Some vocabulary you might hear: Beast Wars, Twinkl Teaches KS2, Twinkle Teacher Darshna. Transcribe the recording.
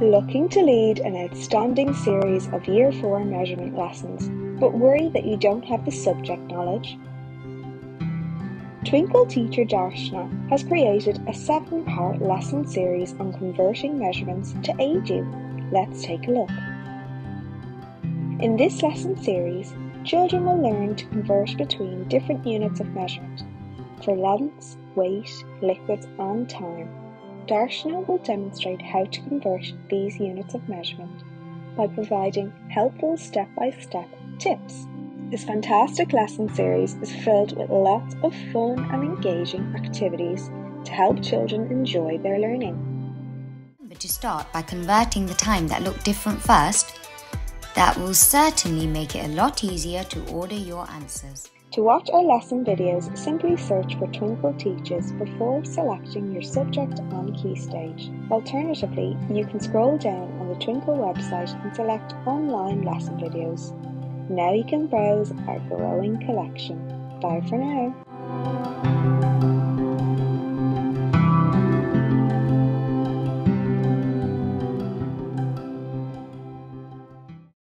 Looking to lead an outstanding series of Year 4 measurement lessons, but worry that you don't have the subject knowledge? Twinkle Teacher Darshna has created a 7-part lesson series on converting measurements to aid you. Let's take a look. In this lesson series, children will learn to convert between different units of measurement for lengths, weight, liquids and time. Darshna will demonstrate how to convert these units of measurement by providing helpful step-by-step tips. This fantastic lesson series is filled with lots of fun and engaging activities to help children enjoy their learning. Remember to start by converting the time that looked different first. That will certainly make it a lot easier to order your answers. To watch our lesson videos, simply search for Twinkl Teaches before selecting your subject and key stage. Alternatively, you can scroll down on the Twinkl website and select online lesson videos. Now you can browse our growing collection. Bye for now.